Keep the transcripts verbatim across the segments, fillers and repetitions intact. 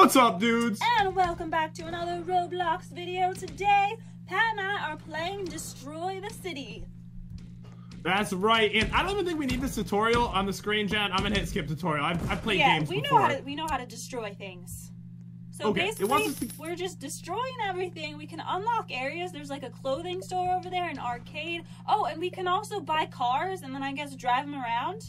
What's up, dudes? And welcome back to another Roblox video. Today, Pat and I are playing Destroy the City. That's right, and I don't even think we need this tutorial on the screen, Jen. I'm gonna hit skip tutorial. I've, I've played yeah, games we before. Yeah, we, we know how to destroy things. So okay, basically, to... we're just destroying everything. We can unlock areas. There's like a clothing store over there, an arcade. Oh, and we can also buy cars and then I guess drive them around.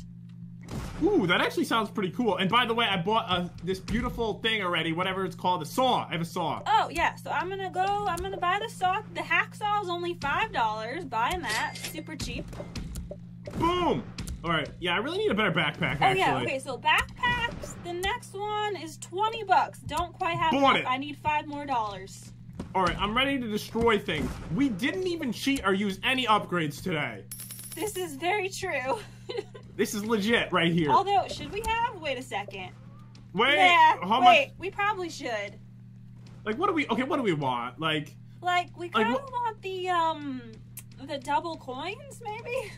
Ooh, that actually sounds pretty cool. And by the way, I bought a, this beautiful thing already, whatever it's called, a saw. I have a saw. Oh, yeah. So I'm going to go, I'm going to buy the saw. The hacksaw is only five dollars. Buying that. Super cheap. Boom. All right. Yeah, I really need a better backpack, oh, actually. Oh, yeah. Okay, so backpacks. The next one is twenty bucks. Don't quite have bought enough. It. I need five more dollars. All right. I'm ready to destroy things. We didn't even cheat or use any upgrades today. This is very true. This is legit right here. Although, should we have? Wait a second. Wait. Yeah, how wait. Much? We probably should. Like, what do we? Okay, what do we want? Like. Like we kind of like, want the um, the double coins maybe.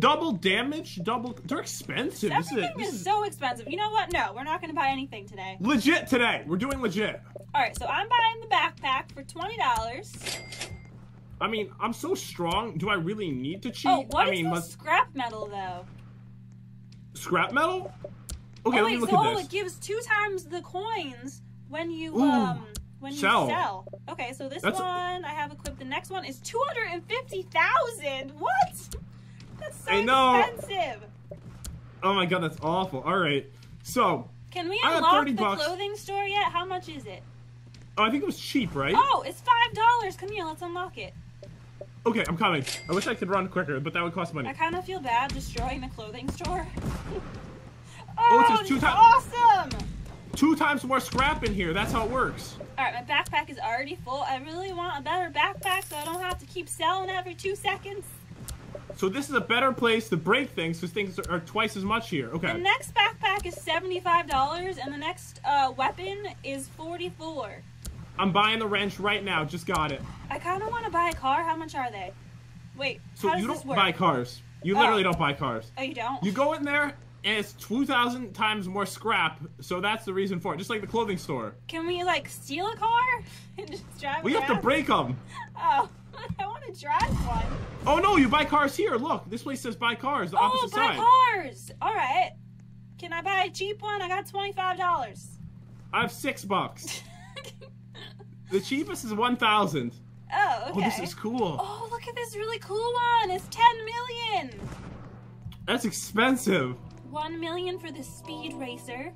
Double damage, double. They're expensive. This everything is, this is so expensive. You know what? No, we're not gonna buy anything today. Legit today. We're doing legit. All right, so I'm buying the backpack for twenty dollars. I mean, I'm so strong. Do I really need to cheat? Oh, what I is mean, let's... scrap metal, though? Scrap metal? Okay, oh, wait, let me look so, at this. Oh, it gives two times the coins when you Ooh, um when sell. you sell. Okay, so this That's one a... I have equipped. The next one is two hundred and fifty thousand. What? That's so I know. expensive. Oh my god, that's awful. All right, so can we unlock the bucks. clothing store yet? How much is it? Oh, I think it was cheap, right? Oh, it's five dollars. Come here, let's unlock it. Okay, I'm coming. I wish I could run quicker, but that would cost money. I kind of feel bad destroying the clothing store. oh, oh, it's just two times. Awesome! Two times more scrap in here. That's how it works. All right, my backpack is already full. I really want a better backpack so I don't have to keep selling every two seconds. So this is a better place to break things because things are twice as much here. Okay. The next backpack is seventy-five dollars, and the next uh, weapon is forty-four dollars. I'm buying the wrench right now. Just got it. I kind of want to buy a car. How much are they? Wait, so how does you don't this work? buy cars. You oh. literally don't buy cars. Oh, you don't? You go in there, and it's two thousand times more scrap, so that's the reason for it. Just like the clothing store. Can we, like, steal a car and just drive We have to break them. Oh, I want to drive one. Oh, no, you buy cars here. Look, this place says buy cars, the oh, opposite side. Oh, buy cars. All right. Can I buy a cheap one? I got twenty-five dollars. I have six bucks. The cheapest is one thousand dollars. Oh, okay. Oh, this is cool. Oh, look at this really cool one. It's ten million dollars. That's expensive. one million dollars for the speed racer.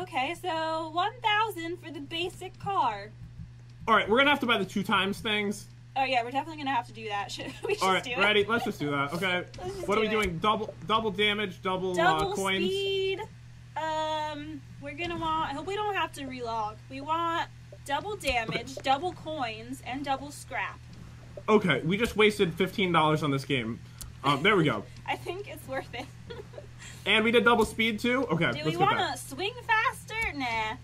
Okay, so one thousand dollars for the basic car. All right, we're going to have to buy the two times things. Oh, yeah, we're definitely going to have to do that. Should we just All right, do it? ready? Let's just do that. Okay. What do are we it. doing? Double double damage, double, double uh, coins. Double speed. Um, we're going to want... I hope we don't have to relog. We want... Double damage, okay. double coins, and double scrap. Okay, we just wasted fifteen dollars on this game. Um, there we go. I think it's worth it. And we did double speed too? Okay, Do let's we want to swing faster? Nah.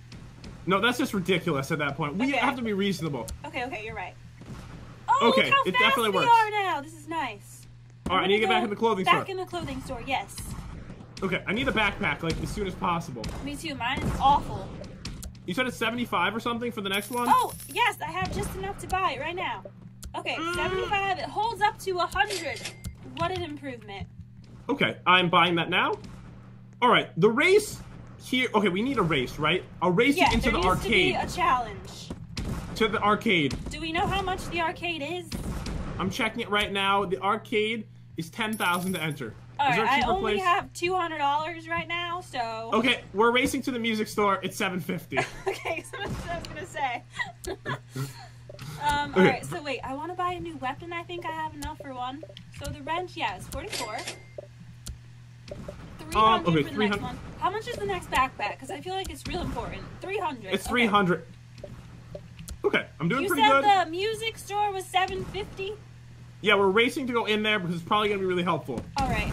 No, that's just ridiculous at that point. We okay. have to be reasonable. Okay, okay, you're right. Oh, okay, look how it fast definitely we works. are now. This is nice. All right, I need to get back in the clothing back store. Back in the clothing store, yes. Okay, I need a backpack, like, as soon as possible. Me too. Mine is awful. You said it's seventy-five or something for the next one? Oh, yes, I have just enough to buy it right now. Okay, mm. seventy-five, it holds up to one hundred. What an improvement. Okay, I'm buying that now. All right, the race here. Okay, we need a race, right? A race yeah, into the arcade. Yeah, there needs to be a challenge. To the arcade. Do we know how much the arcade is? I'm checking it right now. The arcade is ten thousand dollars to enter. All right, I only place? have two hundred dollars right now, so... Okay, we're racing to the music store. It's seven fifty. Okay, so that's what I was going to say. um, okay. All right, so wait. I want to buy a new weapon. I think I have enough for one. So the wrench, yeah, it's forty-four. three hundred um, okay, for the three hundred. Next one. How much is the next backpack? Because I feel like it's real important. three hundred. It's okay. three hundred. Okay, I'm doing you pretty good. You said the music store was seven fifty? Yeah, we're racing to go in there because it's probably going to be really helpful. All right.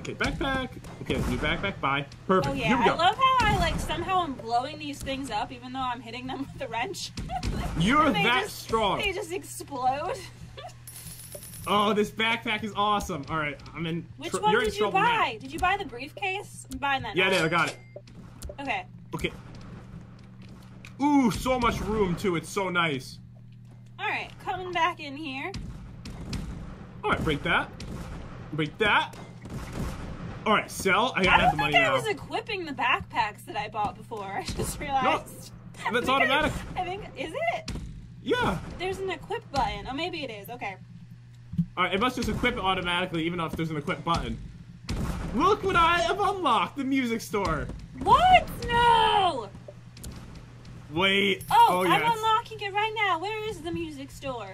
Okay, backpack. Okay, new backpack. Bye. Perfect. Oh, yeah. Here we go. I love how I, like, somehow I'm blowing these things up even though I'm hitting them with the wrench. You're that just, strong. They just explode. Oh, this backpack is awesome. All right, I'm in. Which one did you buy? Now. Did you buy the briefcase? I'm buying that. Yeah, now. I did. I got it. Okay. Okay. Ooh, so much room too. It's so nice. All right, coming back in here. All right, break that. Break that. All right, sell. I gotta I have the money now. I don't think I was equipping the backpacks that I bought before. I just realized. No, that's automatic. I think, is it? Yeah. There's an equip button. Oh, maybe it is. Okay. All right, it must just equip it automatically, even if there's an equip button. Look what I have unlocked, the music store. What? No! Wait. Oh, oh I'm yes. unlocking it right now. Where is the music store?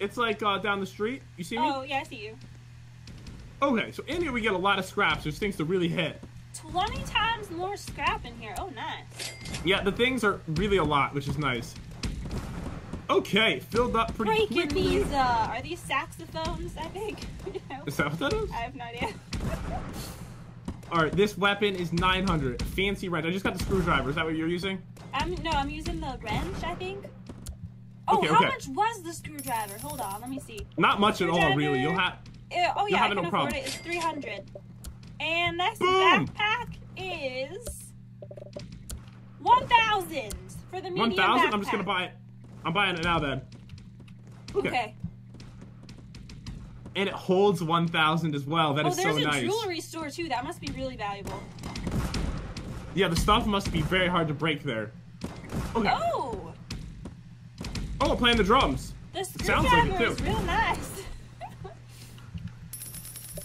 It's like uh, down the street. You see me? Oh, yeah, I see you. Okay, so in here we get a lot of scraps. There's things to really hit. twenty times more scrap in here. Oh, nice. Yeah, the things are really a lot, which is nice. Okay, filled up pretty Breaking quickly. Breaking these, uh, are these saxophones, I think? You know? Is that what that is? I have no idea. Alright, this weapon is nine hundred. Fancy wrench. I just got the screwdriver. Is that what you're using? I'm, no, I'm using the wrench, I think. Oh, okay, how okay. much was the screwdriver? Hold on, let me see. Not much at all, really. You'll have... Uh, oh yeah, I can no afford problem. it. It's three hundred. And next Boom. backpack is one thousand for the medium one thousand? I'm just gonna buy it. I'm buying it now then. Okay. okay. And it holds one thousand as well. That oh, is so nice. Oh, there's a jewelry store too. That must be really valuable. Yeah, the stuff must be very hard to break there. Okay. Oh. Oh, we're playing the drums. The screwdriver sounds like it too. is real nice.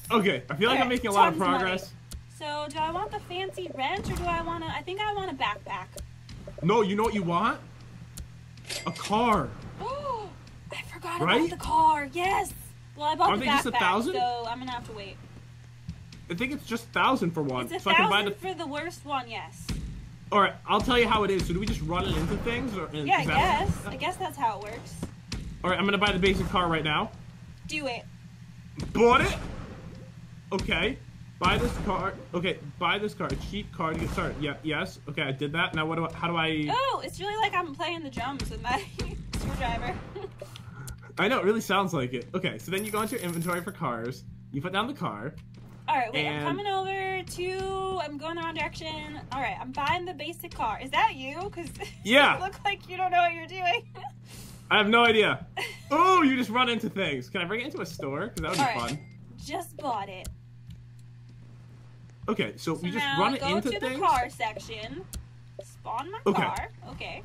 Okay, I feel like right, I'm making a lot of progress. Money. So, do I want the fancy wrench or do I want to... I think I want a backpack. No, you know what you want? A car. Oh, I forgot right? about the car. Yes. Well, I bought Aren't the backpack, just a thousand? so I'm going to have to wait. I think it's just one thousand for one. It's a so thousand I can buy the... for the worst one, yes. All right, I'll tell you how it is. So do we just run it into things? Or, yeah, I guess. That... I guess that's how it works. All right, I'm going to buy the basic car right now. Do it. Bought it. Okay, buy this car. Okay, buy this car. A cheap car to get started. Yeah, yes. Okay, I did that. Now what do I, how do I... Oh, it's really like I'm playing the drums with my screwdriver. I know, it really sounds like it. Okay, so then you go into your inventory for cars. You put down the car. All right, wait, and... I'm coming over to... I'm going the wrong direction. All right, I'm buying the basic car. Is that you? Because yeah. you look like you don't know what you're doing. I have no idea. Oh, you just run into things. Can I bring it into a store? Because that would All be right. fun. Just bought it. Okay, so, so we just run it into things? Go to the car section. Spawn my okay. car. Okay.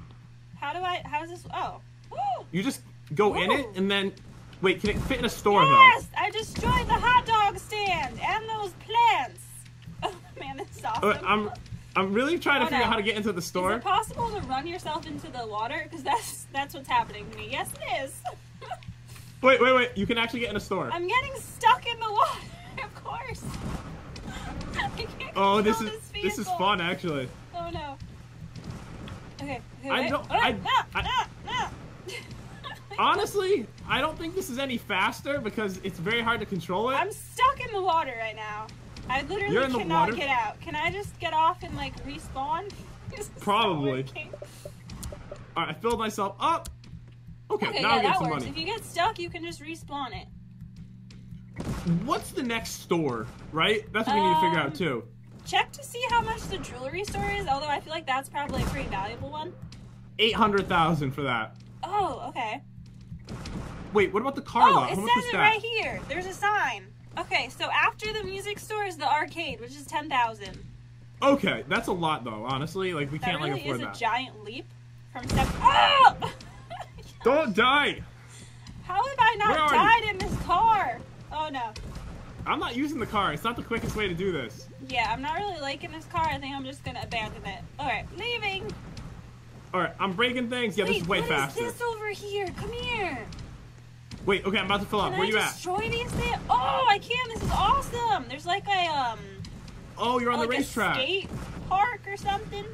How do I, how's this, oh. Woo. You just go Ooh. in it and then, wait, can it fit in a store yes, though? Yes, I destroyed the hot dog stand and those plants. Oh man, that's awesome. Uh, I'm, I'm really trying to oh, figure no. out how to get into the store. Is it possible to run yourself into the water? Because that's, that's what's happening to me. Yes, it is. Wait, wait, wait. You can actually get in a store. I'm getting stuck in the water, of course. Oh, this is this, this is fun actually. Oh no. Okay. okay I wait. don't. Oh, I, no, I, no, no. Honestly, I don't think this is any faster because it's very hard to control it. I'm stuck in the water right now. I literally You're in cannot the water? get out. Can I just get off and like respawn? Probably. All right, I filled myself up. Okay, okay, now yeah, get some works. money. If you get stuck, you can just respawn it. What's the next store, right? That's what um, we need to figure out, too. Check to see how much the jewelry store is, although I feel like that's probably a pretty valuable one. eight hundred thousand for that. Oh, okay. Wait, what about the car oh, lot? How it much says it that? right here. There's a sign. Okay, so after the music store is the arcade, which is ten thousand. Okay, that's a lot, though, honestly. Like, we that can't, really like, afford that. That really is a giant leap from step... Oh! Don't die! How have I not died you? in this car? Oh no. I'm not using the car. It's not the quickest way to do this. Yeah, I'm not really liking this car. I think I'm just gonna abandon it. Alright, leaving! Alright, I'm breaking things. Yeah, Wait, this is way what faster. Is this over here? Come here! Wait, okay, I'm about to fill up. Where I you destroy at? Destroy these things? Oh, I can! This is awesome! There's like a, um... Oh, you're on like the racetrack. A skate park or something?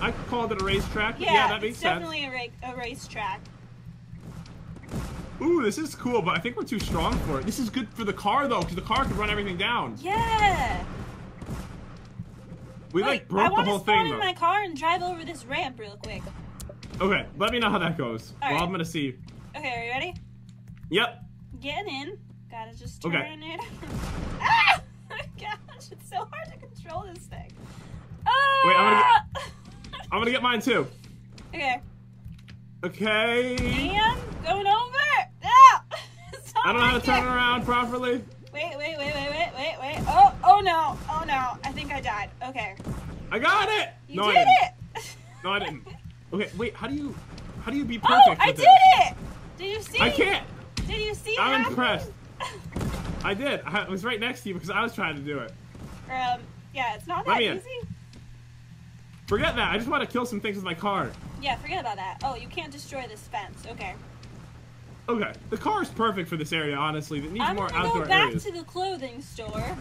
I called it a racetrack. Yeah, yeah, that makes it's sense. definitely a, ra a racetrack. Ooh, this is cool, but I think we're too strong for it. This is good for the car, though, because the car could run everything down. Yeah. We, Wait, like, broke I the whole thing, though. I want to spawn in my car and drive over this ramp real quick. Okay, let me know how that goes. All well, right. I'm going to see. Okay, are you ready? Yep. Getting in. Gotta just turn okay. it. Ah! Oh, my gosh, it's so hard to control this thing. Ah! Wait, I'm going to get... I'm gonna get mine too. Okay. Okay. Man, going over. Ah! I don't know how to turn around properly. Wait, wait, wait, wait, wait, wait, wait. Oh, oh no, oh no. I think I died. Okay. I got it. You no, did I didn't. it. No, I didn't. Okay, wait. How do you, how do you be perfect? Oh, I with did this? it. Did you see? I can't. Did you see? I'm that? impressed. I did. I was right next to you because I was trying to do it. Um. Yeah, it's not that easy. Forget that. I just want to kill some things with my car. Yeah, forget about that. Oh, you can't destroy this fence. Okay. Okay. The car is perfect for this area, honestly. It needs I'm more outdoor areas. I'm going to go back to the clothing store.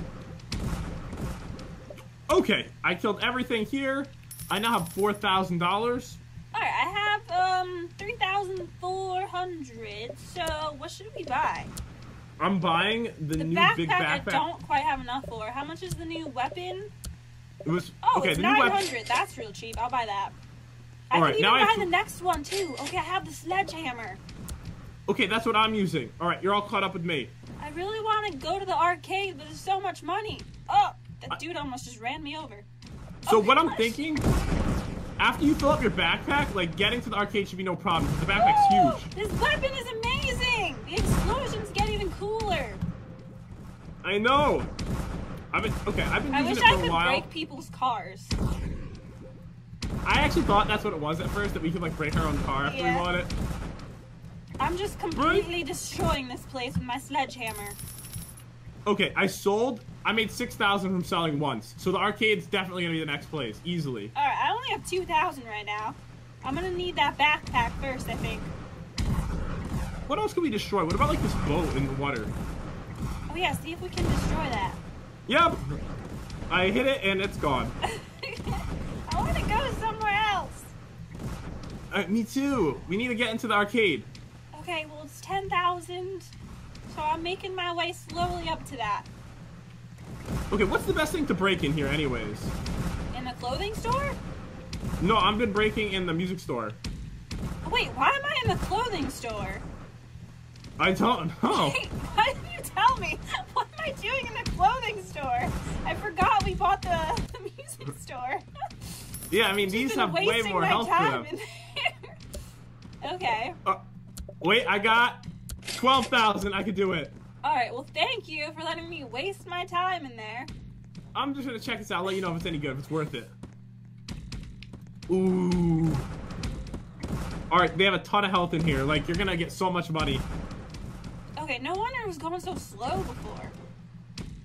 Okay. I killed everything here. I now have four thousand dollars. Alright, I have um three thousand four hundred dollars. So, what should we buy? I'm buying the, the new backpack big backpack. I don't quite have enough for. How much is the new weapon? It was oh, okay. It's the nine hundred. That's real cheap. I'll buy that. I All right, can even now buy I have the next one too. Okay, I have the sledgehammer. Okay, that's what I'm using. All right, you're all caught up with me. I really want to go to the arcade, but there's so much money. Oh, that I... dude almost just ran me over. So okay, what I'm gosh. thinking, after you fill up your backpack, like getting to the arcade should be no problem. The backpack's Ooh, huge. This weapon is amazing. The explosions get even cooler. I know. I've been, okay, I've been using I wish it for I a could while. break people's cars. I actually thought that's what it was at first, that we could like break our own car after yeah. we bought it. I'm just completely right? destroying this place with my sledgehammer. Okay, I sold. I made six thousand from selling once, so the arcade's definitely gonna be the next place, easily. All right, I only have two thousand right now. I'm gonna need that backpack first, I think. What else can we destroy? What about like this boat in the water? Oh yeah, see if we can destroy that. Yep, I hit it and it's gone. I want to go somewhere else. Uh, me too. We need to get into the arcade. Okay, well it's ten thousand, so I'm making my way slowly up to that. Okay, what's the best thing to break in here, anyways? In the clothing store? No, I've been breaking in the music store. Oh, wait, why am I in the clothing store? I don't know. Wait, why didn't you tell me? What am I doing in the clothing store? I forgot we bought the, the music store. Yeah, I mean, these have way more health for them. Okay. Uh, wait, I got twelve thousand. I could do it. All right, well, thank you for letting me waste my time in there. I'm just going to check this out. I'll let you know if it's any good, if it's worth it. Ooh. All right, they have a ton of health in here. Like, you're going to get so much money. Okay, no wonder it was going so slow before.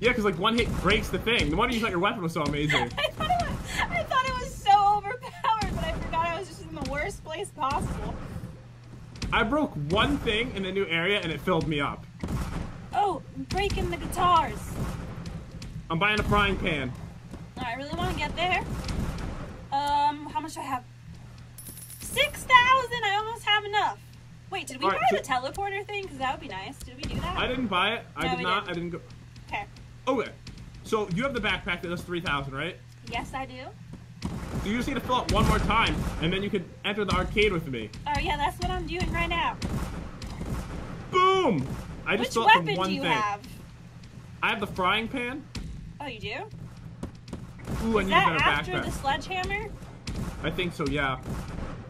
Yeah, because like one hit breaks the thing. No wonder you thought your weapon was so amazing. I, thought it was, I thought it was so overpowered, but I forgot I was just in the worst place possible. I broke one thing in a new area and it filled me up. Oh, I'm breaking the guitars. I'm buying a frying pan. No, I really want to get there. Um, how much do I have? six thousand! I almost have enough. Wait, did we right, buy the teleporter thing? Because that would be nice. Did we do that? I didn't buy it. I no, did not. Didn't. I didn't go. Okay. Okay. So you have the backpack that does three thousand, right? Yes, I do. So you just need to fill up one more time, and then you can enter the arcade with me. Oh, yeah. That's what I'm doing right now. Boom! I just Which filled weapon one do you thing. have? I have the frying pan. Oh, you do? Ooh, Is I need that a better after backpack. the sledgehammer? I think so, yeah.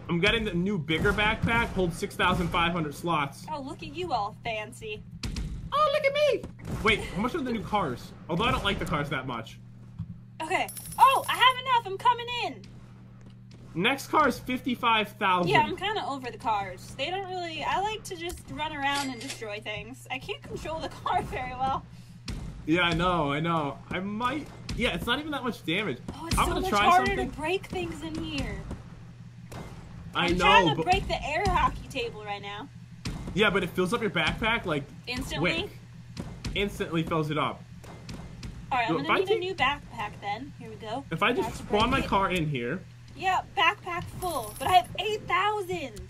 I'm getting the new bigger backpack, holds six thousand five hundred slots. Oh, look at you all fancy. Oh, look at me! Wait, how much are the new cars? Although I don't like the cars that much. Okay. Oh, I have enough. I'm coming in. Next car is fifty-five thousand. Yeah, I'm kind of over the cars. They don't really... I like to just run around and destroy things. I can't control the car very well. Yeah, I know, I know. I might... Yeah, it's not even that much damage. Oh, it's I'm so gonna much try harder something. to break things in here. I I'm know, trying to but... break the air hockey table right now. Yeah, but it fills up your backpack like instantly. Quick. Instantly fills it up. All right, so I'm gonna need take... a new backpack then. Here we go. If I just spawn my it. car in here. Yeah, backpack full, but I have eight thousand.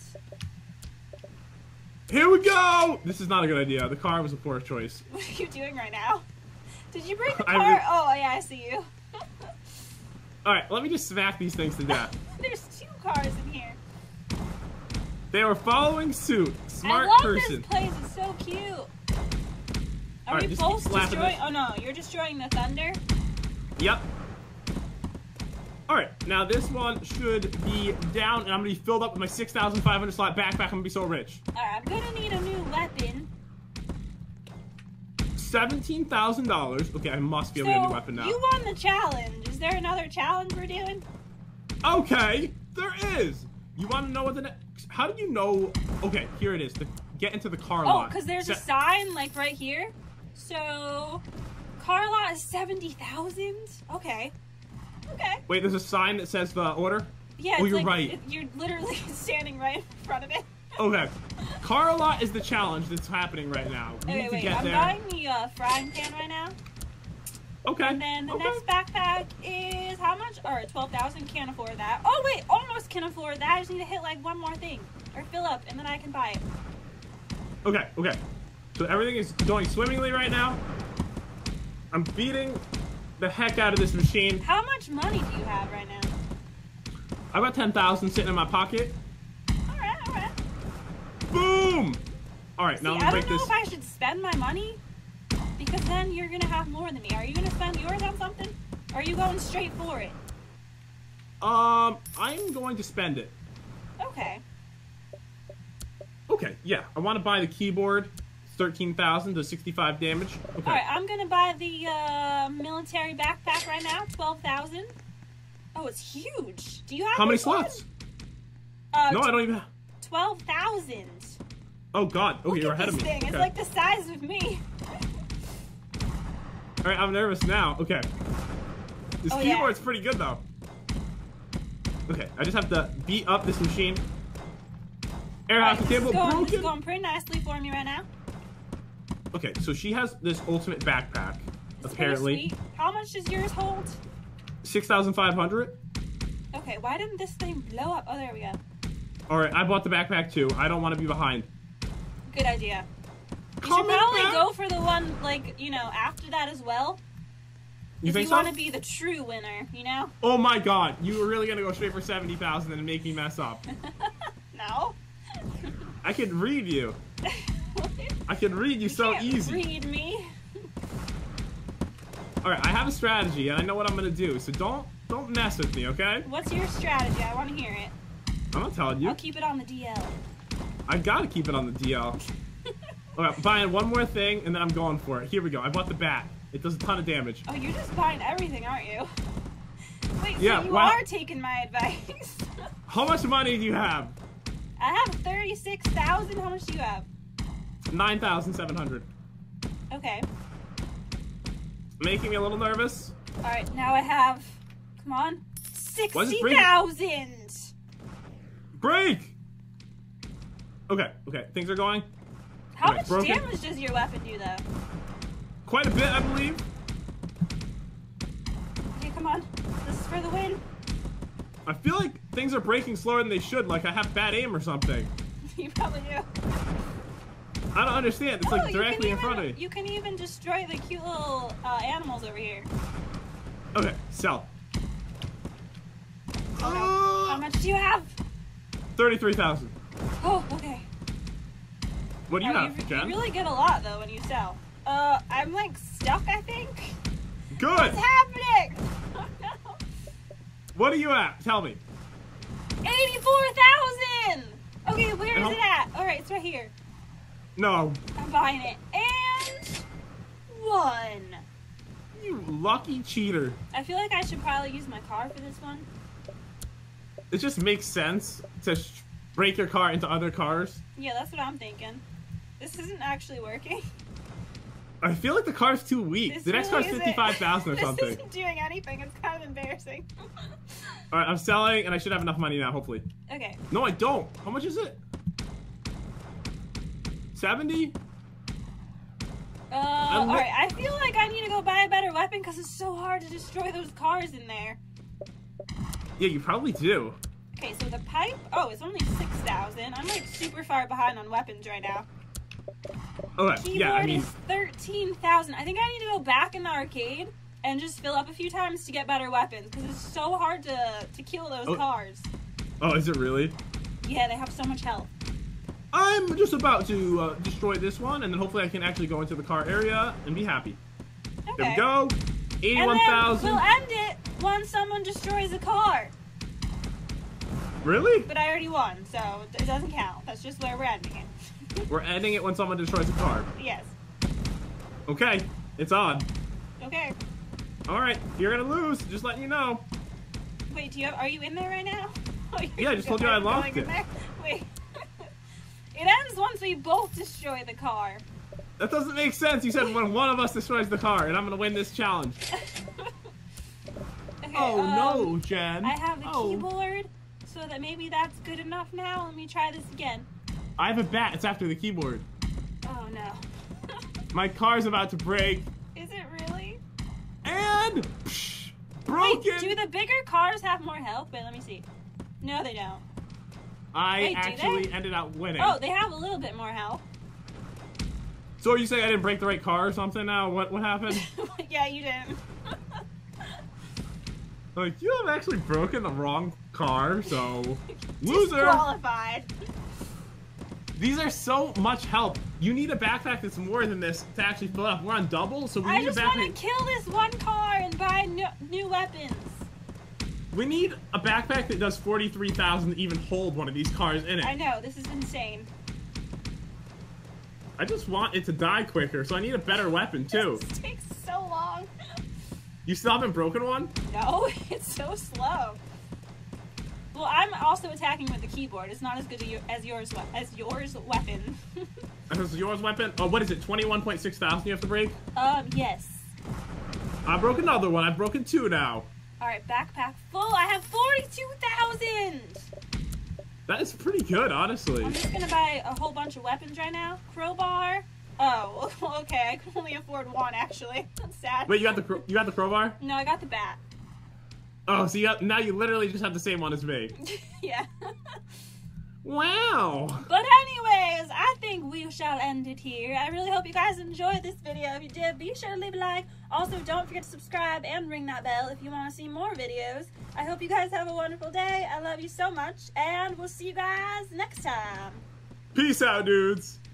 Here we go. This is not a good idea. The car was a poor choice. What are you doing right now? Did you break the car? Re... Oh yeah, I see you. All right, let me just smack these things to death. There's two cars in here. They were following suit. Smart person. I love person. this place. It's so cute. Are right, we both destroying? Oh no, you're destroying the thunder. Yep. All right, now this one should be down, and I'm gonna be filled up with my six thousand five hundred slot backpack. I'm gonna be so rich. All right, I'm gonna need a new weapon. seventeen thousand dollars. Okay, I must be able so to get a new weapon now. You won the challenge. Is there another challenge we're doing? Okay, there is. You want to know what the next... How do you know... Okay, here it is. The, get into the car oh, lot. Oh, because there's Se a sign, like, right here. So, car lot is seventy thousand? Okay. Okay. Wait, there's a sign that says the order? Yeah, oh, you're like, right. It, you're literally standing right in front of it. Okay. Car lot is the challenge that's happening right now. We okay, need to wait, get I'm there. buying the uh, frying pan right now. Okay. And then the okay. next backpack is how much? Or twelve thousand. Can't afford that. Oh, wait. Almost can afford that. I just need to hit like one more thing. Or fill up. And then I can buy it. Okay. Okay. So everything is going swimmingly right now. I'm beating the heck out of this machine. How much money do you have right now? I've got ten thousand sitting in my pocket. All right. All right. Boom. All right. See, now I'm going to break this. I don't know if I should spend my money. Because then you're going to have more than me. Are you going to spend yours on something? Or are you going straight for it? Um, I'm going to spend it. Okay. Okay, yeah. I want to buy the keyboard. thirteen thousand to sixty-five damage. Okay. All right, I'm going to buy the uh, military backpack right now. twelve thousand. Oh, it's huge. Do you have How many slots? Uh, no, I don't even have. twelve thousand. Oh, God. Okay, Look you're ahead of me. Thing. Okay. It's like the size of me. All right, I'm nervous now. Okay. This oh, keyboard's yeah. pretty good, though. Okay, I just have to beat up this machine. Air right, hockey table going, broken. This is going pretty nicely for me right now. Okay, so she has this ultimate backpack, it's apparently. How much does yours hold? six thousand five hundred. Okay, why didn't this thing blow up? Oh, there we go. All right, I bought the backpack, too. I don't want to be behind. Good idea. You should probably back. go for the one, like, you know, after that as well. You think you so? want to be the true winner, you know? Oh, my God. You were really going to go straight for seventy thousand and make me mess up. No. I could read you. I could read you, you so can't easy. read me. All right. I have a strategy, and I know what I'm going to do. So don't don't mess with me, okay? What's your strategy? I want to hear it. I'm not telling you. I'll keep it on the D L. I got to keep it on the D L. Okay, I'm buying one more thing, and then I'm going for it. Here we go. I bought the bat. It does a ton of damage. Oh, you're just buying everything, aren't you? Wait, yeah, so you well, are taking my advice. How much money do you have? I have thirty-six thousand. How much do you have? nine thousand seven hundred. Okay. Making me a little nervous. All right, now I have, come on, sixty thousand. Break! Okay, okay, things are going. How okay, much broken. damage does your weapon do, though? Quite a bit, I believe. Okay, come on. This is for the win. I feel like things are breaking slower than they should. Like, I have bad aim or something. You probably do. I don't understand. It's, oh, like, directly even, in front of me. You can even destroy the cute little uh, animals over here. Okay, sell. Oh, uh, no. How much do you have? thirty-three thousand. Oh, okay. What do you oh, have, you, Jen? You really get a lot, though, when you sell. Uh, I'm, like, stuck, I think. Good! What's happening? Oh, no. What are you at? Tell me. eighty-four thousand! Okay, where is it at? All right, it's right here. No. I'm buying it. And one. You lucky cheater. I feel like I should probably use my car for this one. It just makes sense to break your car into other cars. Yeah, that's what I'm thinking. This isn't actually working. I feel like the car's too weak. This the next really car's fifty-five thousand or something. This isn't doing anything. It's kind of embarrassing. All right, I'm selling, and I should have enough money now, hopefully. Okay. No, I don't. How much is it? seventy? Uh, all right, I feel like I need to go buy a better weapon because it's so hard to destroy those cars in there. Yeah, you probably do. Okay, so the pipe, oh, it's only six thousand. I'm, like, super far behind on weapons right now. Okay, keyboard yeah, I mean... is thirteen thousand. I think I need to go back in the arcade and just fill up a few times to get better weapons, because it's so hard to, to kill those oh. cars. Oh, is it really? Yeah, they have so much health. I'm just about to uh, destroy this one, and then hopefully I can actually go into the car area and be happy. Okay. There we go. eighty-one thousand. We'll end it. won someone destroys a car. Really? But I already won, so it doesn't count. That's just where we're ending it. We're ending it when someone destroys a car. Yes. Okay, it's on. Okay. All right, you're gonna lose. Just letting you know. Wait, do you have? Are you in there right now? Oh, yeah, I just told you I locked it. Wait. It ends once we both destroy the car. That doesn't make sense. You said when one of us destroys the car, and I'm gonna win this challenge. Okay, oh um, no, Jen. I have a oh. keyboard, so that maybe that's good enough now. Let me try this again. I have a bat. It's after the keyboard. Oh no. My car's about to break. Is it really? And psh, broken. Wait, do the bigger cars have more health? Wait, let me see. No, they don't. I Wait, actually do they? ended up winning. Oh, they have a little bit more health. So are you saying I didn't break the right car or something now? What what happened? Yeah, you didn't. Like, you have actually broken the wrong car, so loser. Disqualified. These are so much help. You need a backpack that's more than this to actually fill up. We're on double, so we need a backpack. I just want to kill this one car and buy no new weapons. We need a backpack that does forty-three thousand to even hold one of these cars in it. I know, this is insane. I just want it to die quicker, so I need a better weapon, too. This takes so long. You still haven't broken one? No, it's so slow. Well, I'm also attacking with the keyboard. It's not as good as yours as yours weapon. As yours weapon? Oh, what is it, twenty-one point six thousand you have to break? Um, yes. I broke another one. I've broken two now. All right, backpack full. I have forty-two thousand. That is pretty good, honestly. I'm just gonna buy a whole bunch of weapons right now. Crowbar. Oh, okay. I can only afford one, actually. That's sad. Wait, you got the you got the crowbar? No, I got the bat. Oh, so you got, now you literally just have the same one as me. Yeah. Wow. But anyways, I think we shall end it here. I really hope you guys enjoyed this video. If you did, be sure to leave a like. Also, don't forget to subscribe and ring that bell if you want to see more videos. I hope you guys have a wonderful day. I love you so much, and we'll see you guys next time. Peace out, dudes.